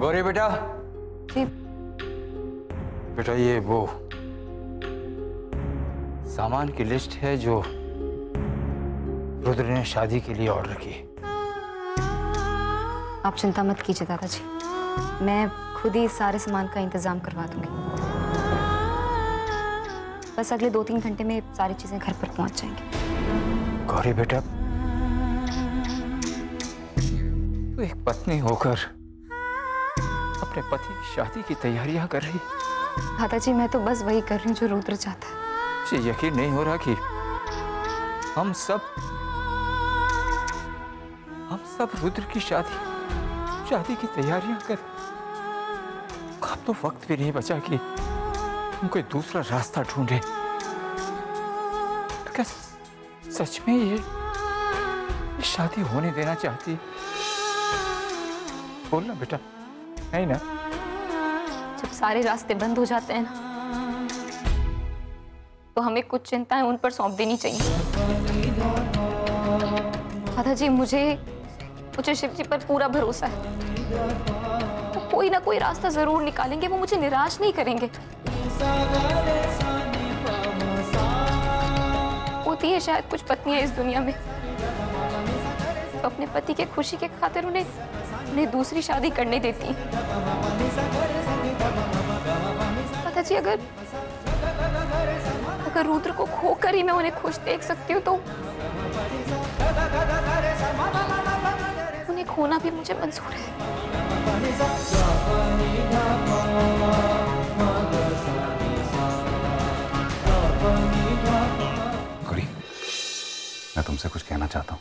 गौरी बेटा जी। बेटा ये वो सामान की लिस्ट है जो रुद्र ने शादी के लिए ऑर्डर की। आप चिंता मत कीजिए दादाजी, मैं खुद ही सारे सामान का इंतजाम करवा दूंगी। बस अगले 2-3 घंटे में सारी चीजें घर पर पहुंच जाएंगी। गौरी बेटा तू एक पत्नी होकर अपने पति की शादी की तैयारियां कर रही। दादाजी मैं तो बस वही कर रही हूँ जो रुद्र चाहता है। मुझे यकीन नहीं हो रहा कि हम सब रुद्र की शादी की तैयारियां कर। अब तो वक्त भी नहीं बचा कि हम कोई दूसरा रास्ता ढूंढे। तो क्या सच में ये शादी होने देना चाहती? बोलना बेटा, नहीं ना? जब सारे रास्ते बंद हो जाते हैं ना तो हमें कुछ चिंताएं उन पर सौंप देनी चाहिए। दादा जी मुझे शिव जी पर पूरा भरोसा है, तो कोई ना कोई रास्ता जरूर निकालेंगे। वो मुझे निराश नहीं करेंगे। होती है शायद कुछ पत्नियां इस दुनिया में, तो अपने पति के खुशी के खातिर उन्हें दूसरी शादी करने देती हैं। दादा जी अगर रुद्र को खोकर ही मैं उन्हें खुश देख सकती हूँ तो उन्हें खोना भी मुझे मंजूर है। गौरी, मैं तुमसे कुछ कहना चाहता हूँ।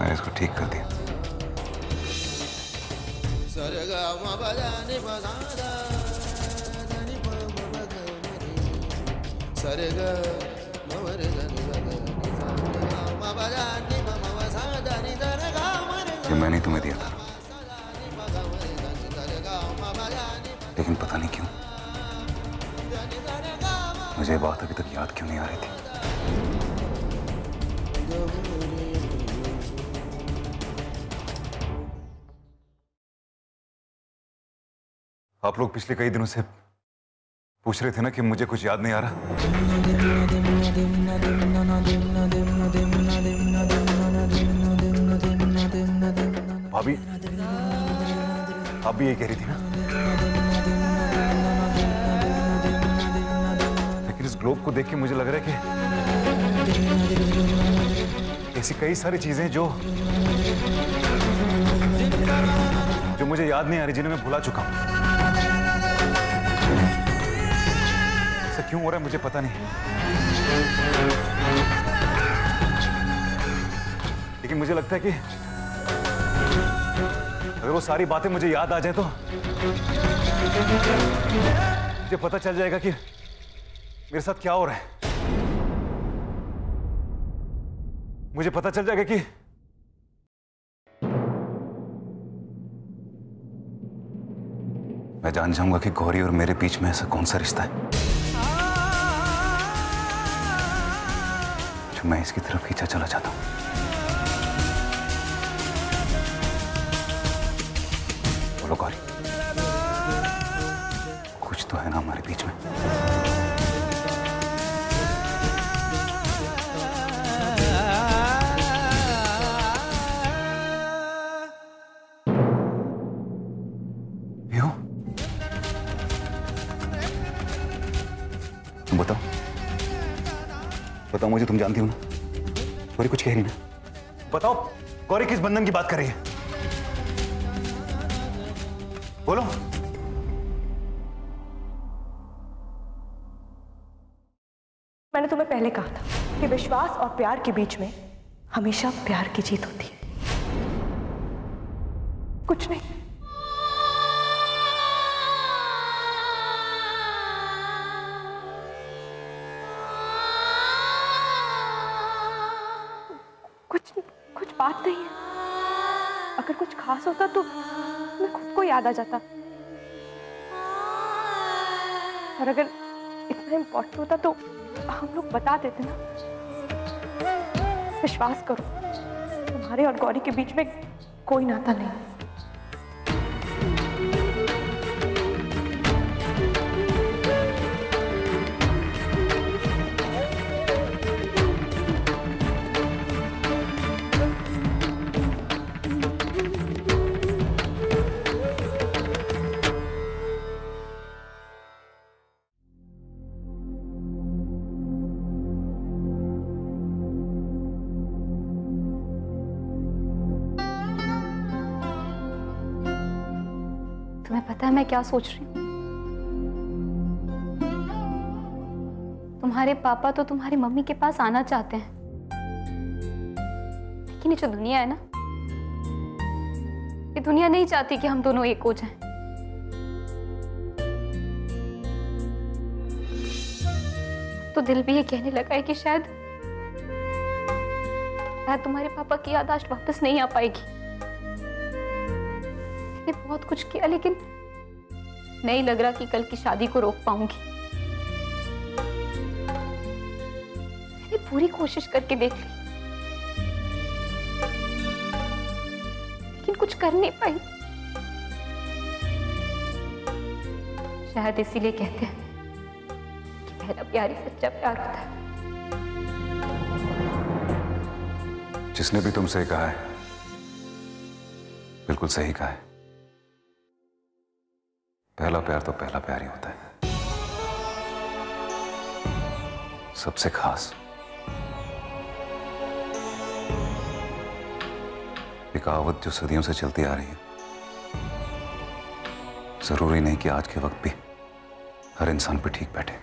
मैंने इसको ठीक कर दिया। ये मैंने तुम्हें दिया था, लेकिन पता नहीं क्यों मुझे बात अभी तक याद क्यों नहीं आ रही थी। आप लोग पिछले कई दिनों से पूछ रहे थे ना कि मुझे कुछ याद नहीं आ रहा। भाभी आप भी ये कह रही थी ना, लेकिन इस ग्लोब को देख के मुझे लग रहा है कि ऐसी कई सारी चीजें जो मुझे याद नहीं आ रही, जिन्हें मैं भुला चुका हूं। क्यों हो रहा है मुझे पता नहीं, लेकिन मुझे लगता है कि अगर वो सारी बातें मुझे याद आ जाए तो मुझे पता चल जाएगा कि मेरे साथ क्या हो रहा है। मुझे पता चल जाएगा कि मैं जान जाऊंगा कि गौरी और मेरे बीच में ऐसा कौन सा रिश्ता है जो मैं इसकी तरफ खींचा चला जाता हूँ। बोलो गौरी, कुछ तो है ना हमारे बीच में। पिहू तुम बताओ मुझे, तुम जानती हो ना? गौरी कुछ कह रही ना? बताओ गौरी किस बंधन की बात कर रही है? बोलो। मैंने तुम्हें पहले कहा था कि विश्वास और प्यार के बीच में हमेशा प्यार की जीत होती है। कुछ नहीं, कुछ बात नहीं है। अगर कुछ खास होता तो मैं खुद को याद आ जाता, और अगर इतना इम्पोर्टेंट होता तो हम लोग बता देते ना। विश्वास करो, तुम्हारे और गौरी के बीच में कोई नाता नहीं। तुम्हें पता है मैं क्या सोच रही हूँ? तुम्हारे पापा तो तुम्हारी मम्मी के पास आना चाहते हैं, लेकिन ये जो दुनिया है ना, ये दुनिया नहीं चाहती कि हम दोनों एक हो जाएं। तो दिल भी ये कहने लगा है कि शायद तुम्हारे पापा की याददाश्त वापस नहीं आ पाएगी। बहुत कुछ किया, लेकिन नहीं लग रहा कि कल की शादी को रोक पाऊंगी। मैंने पूरी कोशिश करके देख ली, लेकिन कुछ कर नहीं पाई। शायद इसीलिए कहते हैं कि पहला प्यार ही सच्चा प्यार होता है। जिसने भी तुमसे कहा है बिल्कुल सही कहा है। पहला प्यार तो पहला प्यार ही होता है, सबसे खास, एक आवत जो सदियों से चलती आ रही है। जरूरी नहीं कि आज के वक्त भी हर इंसान पे ठीक बैठे।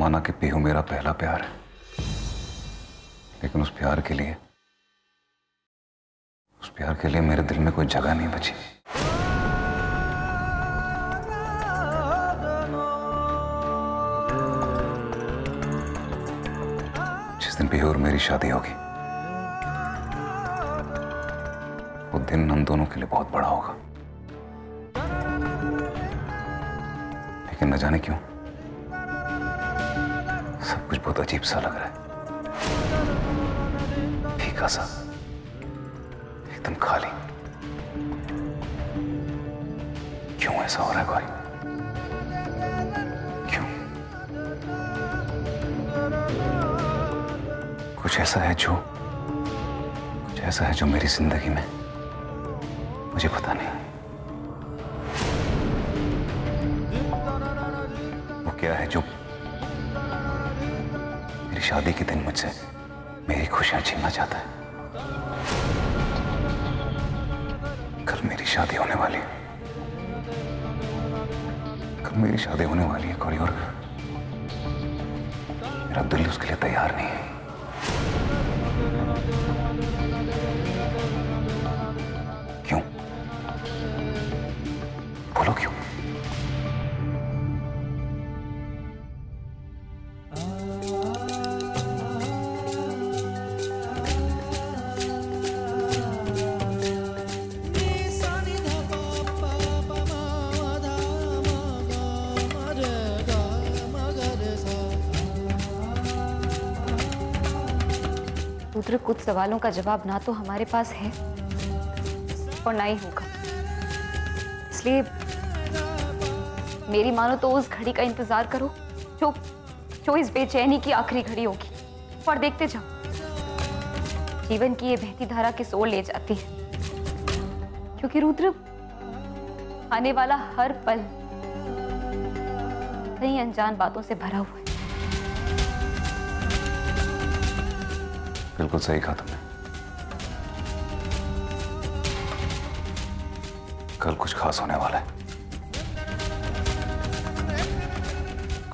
माना कि पीहू मेरा पहला प्यार है, लेकिन उस प्यार के लिए मेरे दिल में कोई जगह नहीं बची। जिस दिन पीहू और मेरी शादी होगी, वो दिन हम दोनों के लिए बहुत बड़ा होगा, लेकिन न जाने क्यों सब कुछ बहुत अजीब सा लग रहा है। फीका सा, एकदम खाली। क्यों ऐसा हो रहा है गौरी? क्यों? कुछ ऐसा है जो मेरी जिंदगी में, मुझे पता नहीं वो क्या है जो शादी के दिन मुझसे मेरी खुशियां छीनना चाहता है। कल मेरी शादी होने वाली है गौरी, और मेरा दिल उसके लिए तैयार नहीं है। क्यों? बोलो क्यों? रुद्र, कुछ सवालों का जवाब ना तो हमारे पास है और ना ही होगा, इसलिए मेरी मानो तो उस घड़ी का इंतजार करो जो इस बेचैनी की आखिरी घड़ी होगी, और देखते जाओ जीवन की ये बहती धारा किस ओर ले जाती है। क्योंकि रुद्र, आने वाला हर पल कई अनजान बातों से भरा हुआ है। बिल्कुल सही कहा तुमने। कल कुछ खास होने वाला है,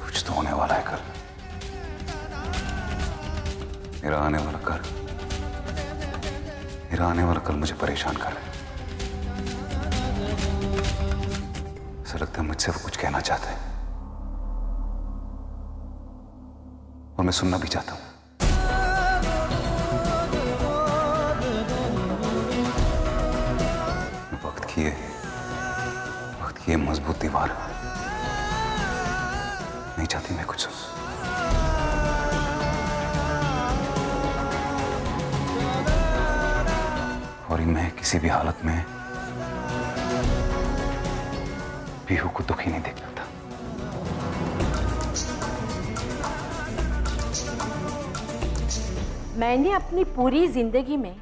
कुछ तो होने वाला है कल। मेरा आने वाला कल, मेरा आने वाला कल मुझे परेशान कर रहा है। ऐसा लगता है मुझसे वो कुछ कहना चाहता है और मैं सुनना भी चाहता हूं। ये मजबूत दीवार नहीं चाहती मैं कुछ। और मैं किसी भी हालत में पीहू को दुखी नहीं देखता था। मैंने अपनी पूरी जिंदगी में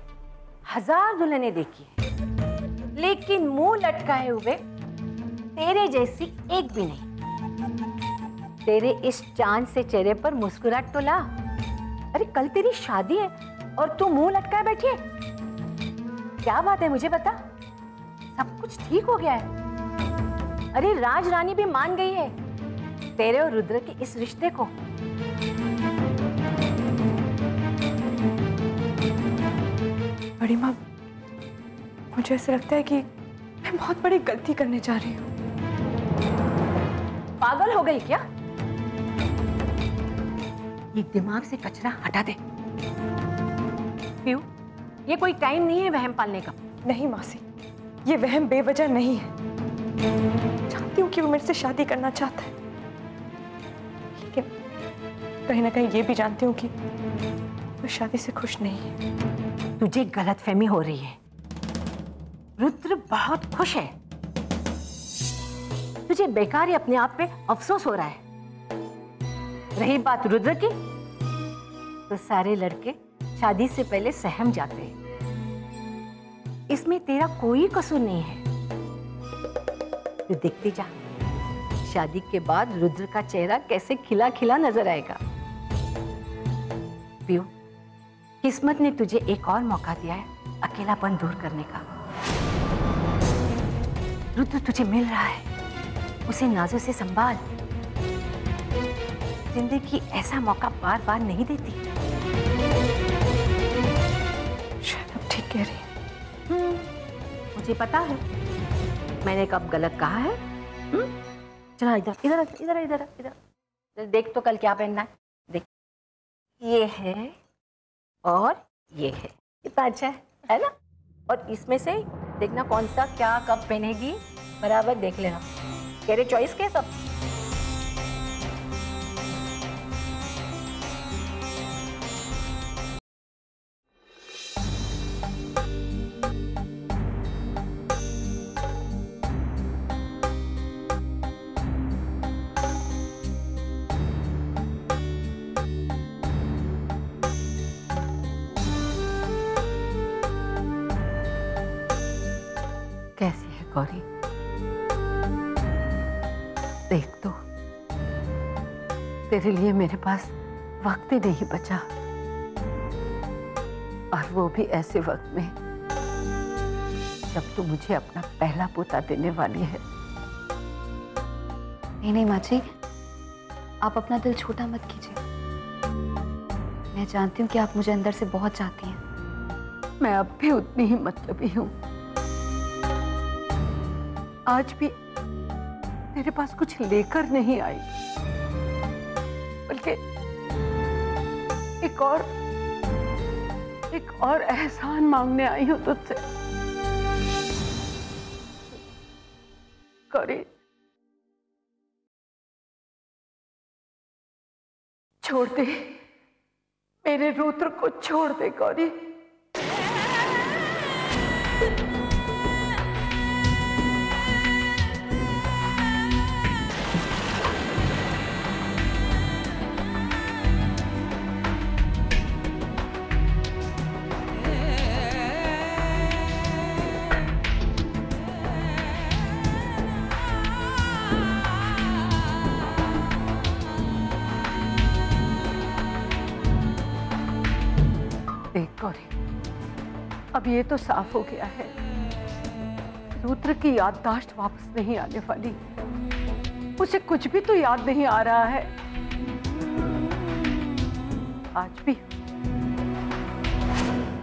1000 दुल्हनें देखी है, लेकिन मुंह लटकाए हुए तेरे जैसी एक भी नहीं। तेरे इस चांद से चेहरे पर मुस्कुराहट तो ला। अरे कल तेरी शादी है और तू मुंह लटकाए बैठी है, क्या बात है मुझे बता? सब कुछ ठीक हो गया है? अरे राजरानी भी मान गई है तेरे और रुद्र के इस रिश्ते को। बड़ी माँ, मुझे ऐसा लगता है कि मैं बहुत बड़ी गलती करने जा रही हूँ। पागल हो गई क्या? ये दिमाग से कचरा हटा दे। पीहू, ये कोई टाइम नहीं है वहम पालने का। नहीं मासी, ये वहम बेवजह नहीं है। जानती हूँ कि वो मेरे से शादी करना चाहता है, लेकिन कहीं ना कहीं ये भी जानती हूँ कि वो शादी से खुश नहीं है। तुझे गलतफहमी हो रही है। रुद्र बहुत खुश है। तुझे बेकार ही अपने आप पे अफसोस हो रहा है। रही बात रुद्र की, तो सारे लड़के शादी से पहले सहम जाते हैं। इसमें तेरा कोई कसूर नहीं है। तू देखती जा, शादी के बाद रुद्र का चेहरा कैसे खिला खिला नजर आएगा। पीहू, किस्मत ने तुझे एक और मौका दिया है अकेलापन दूर करने का। रुद्र तुझे मिल रहा है, उसे नाजों से संभाल। जिंदगी ऐसा मौका बार बार नहीं देती। शायद अब ठीक कह रही है। मुझे पता है मैंने कब गलत कहा है। चला इधर इधर इधर इधर इधर देख, तो कल क्या पहनना है देख। ये है और ये है, कितना अच्छा है ना? और इसमें से देखना कौन सा क्या कब पहनेगी, बराबर देख लेना। तेरे चॉइस के सब। कैसी है गौरी? देख तो, तेरे लिए मेरे पास वक्त ही नहीं बचा, और वो भी ऐसे वक्त में जब तू मुझे अपना पहला पोता देने वाली है। नहीं नहीं माँ जी, आप अपना दिल छोटा मत कीजिए। मैं जानती हूँ कि आप मुझे अंदर से बहुत चाहती हैं। मैं अब भी उतनी ही मतलबी हूँ। आज भी मेरे पास कुछ लेकर नहीं आई, बल्कि एक और एहसान मांगने आई हूं तुझसे। गौरी, छोड़ दे मेरे रुद्र को, छोड़ दे गौरी। अब ये तो साफ हो गया है, रुद्र की याददाश्त वापस नहीं आने वाली। उसे कुछ भी तो याद नहीं आ रहा है। आज भी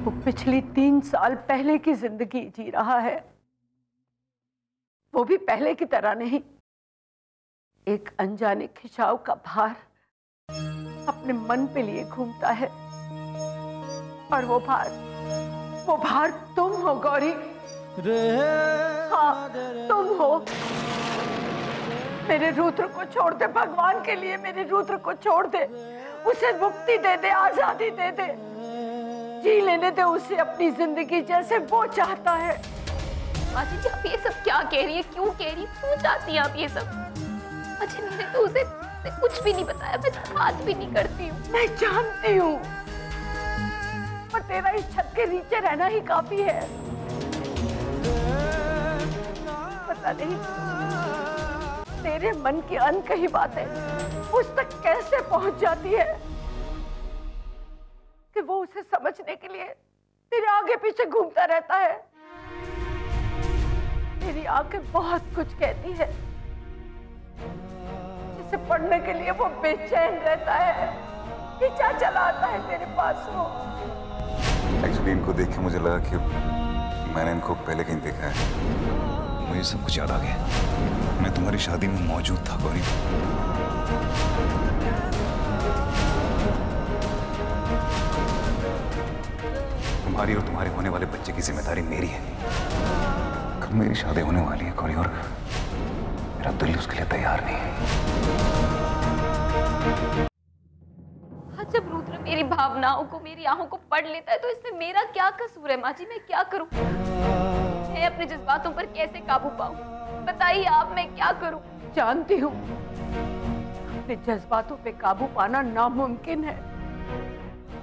वो पिछली 3 साल पहले की जिंदगी जी रहा है, वो भी पहले की तरह नहीं। एक अनजाने खिंचाव का भार अपने मन पे लिए घूमता है, और वो भार तुम हो गौरी। हाँ, तुम हो। मेरे रुद्र को छोड़ दे, भगवान के लिए मेरे रुद्र को छोड़ दे, उसे मुक्ति दे दे, आजादी दे दे, जी लेने दे उसे अपनी जिंदगी जैसे वो चाहता है। माजी जी, आप ये सब क्या कह रही है, क्यों कह रही, क्यों चाहती है आप ये सब? अच्छा, मैंने तो उसे कुछ भी नहीं बताया, मैं बात भी नहीं करती हूँ। मैं जानती हूँ, पर तेरा इस छत के नीचे रहना ही काफी है। पता नहीं तेरे मन की अनकही बातें उस तक कैसे पहुँच जाती है कि वो उसे समझने के लिए तेरे आगे पीछे घूमता रहता है। तेरी आंखें बहुत कुछ कहती है, पढ़ने के लिए वो बेचैन रहता है, पीछा चलाता है तेरे पास वो। एक्चुअली इनको देख के मुझे लगा कि मैंने इनको पहले कहीं देखा है। मुझे सब कुछ याद आ गया, मैं तुम्हारी शादी में मौजूद था गौरी। तुम्हारी और तुम्हारे होने वाले बच्चे की जिम्मेदारी मेरी है। कब मेरी शादी होने वाली है गौरी, और मेरा दिल उसके लिए तैयार नहीं है। हाँ, जब रुद्र मेरी भावनाओं को, मेरी आहों को पढ़ लेता है तो इसमें मेरा क्या कसूर है? माँ जी, मैं क्या करूं? मैं अपने जज्बातों पर कैसे काबू पाऊं? बताइए आप, मैं क्या करूं? जानती हूँ, अपने जज्बातों पे काबू पाना नामुमकिन है,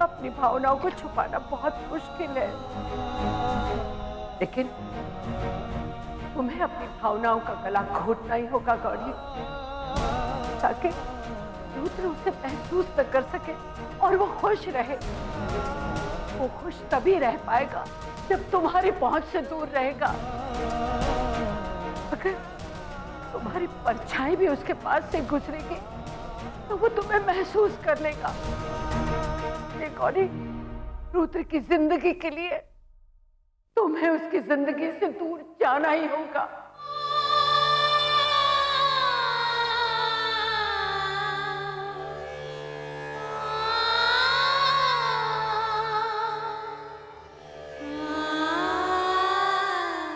अपनी भावनाओं को छुपाना बहुत मुश्किल है, लेकिन तुम्हें अपनी भावनाओं का गला घोटना ही होगा गौरी, ताकि रुद्र उसे महसूस न कर सके और वो खुश रहे। वो खुश तभी रह पाएगा जब तुम्हारी पहुंच से दूर रहेगा। अगर तुम्हारी परछाई भी उसके पास से गुजरेगी तो वो तुम्हें महसूस कर लेगा। ये गौरी, रुद्र की जिंदगी के लिए तुम्हें उसकी जिंदगी से दूर जाना ही होगा।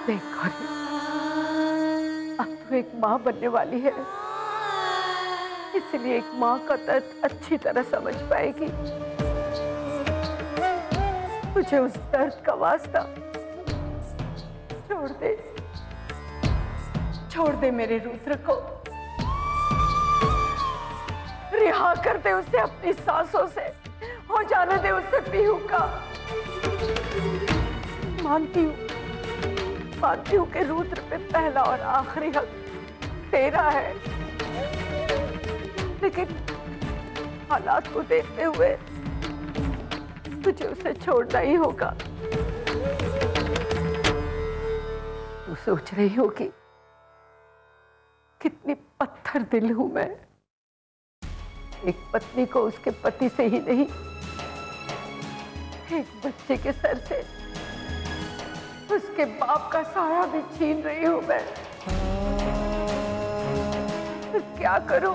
देखो, अब तो एक माँ बनने वाली है, इसलिए एक माँ का दर्द अच्छी तरह समझ पाएगी। तुझे उस दर्द का वास्ता छोड़ दे मेरे रुद्र को, रिहा कर दे उसे अपनी सांसों से, हो जाने दे उसे पीहू का। मानती हूँ कि रुद्र पे पहला और आखिरी हक तेरा है, लेकिन हालात को देखते हुए तुझे उसे छोड़ना ही होगा। सोच रही होगी कितनी पत्थर दिल हूं मैं, एक पत्नी को उसके पति से ही नहीं, एक बच्चे के सर से उसके बाप का सहारा भी छीन रही हूं मैं। तो क्या करूं,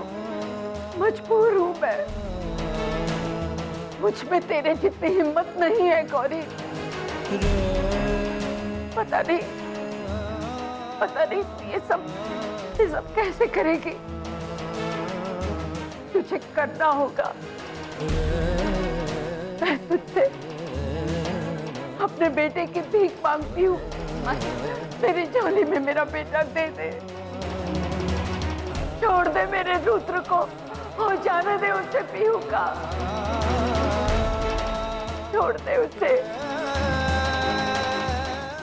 मजबूर हूं मैं। मुझ में तेरे जितनी हिम्मत नहीं है गौरी। पता नहीं ये सब कैसे करेगी। तुझे करना होगा, मैं तुझसे अपने बेटे की भीख मांगती हूँ, तेरी झोली में मेरा बेटा दे दे। छोड़ दे मेरे रुद्र को, हो जाने दे उसे पीहू का, छोड़ दे उसे।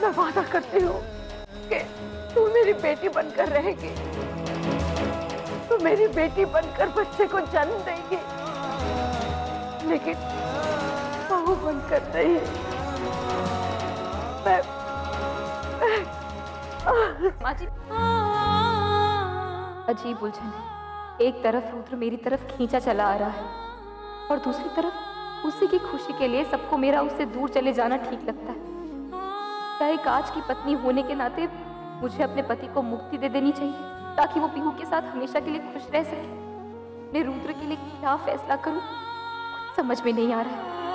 मैं वादा करती हूँ कि तू मेरी बेटी बनकर रहेगी, तू मेरी बेटी बनकर बच्चे को जन्म देगी, लेकिन बहू बनकर नहीं। मैं माजी। अजीब उलझन है। एक तरफ रुद्र मेरी तरफ खींचा चला आ रहा है और दूसरी तरफ उसी की खुशी के लिए सबको मेरा उससे दूर चले जाना ठीक लगता है। क्या एक आज की पत्नी होने के नाते मुझे अपने पति को मुक्ति दे देनी चाहिए ताकि वो पीहू के साथ हमेशा के लिए खुश रह सके। मैं रुद्र के लिए क्या फैसला करूं, कुछ समझ में नहीं आ रहा है।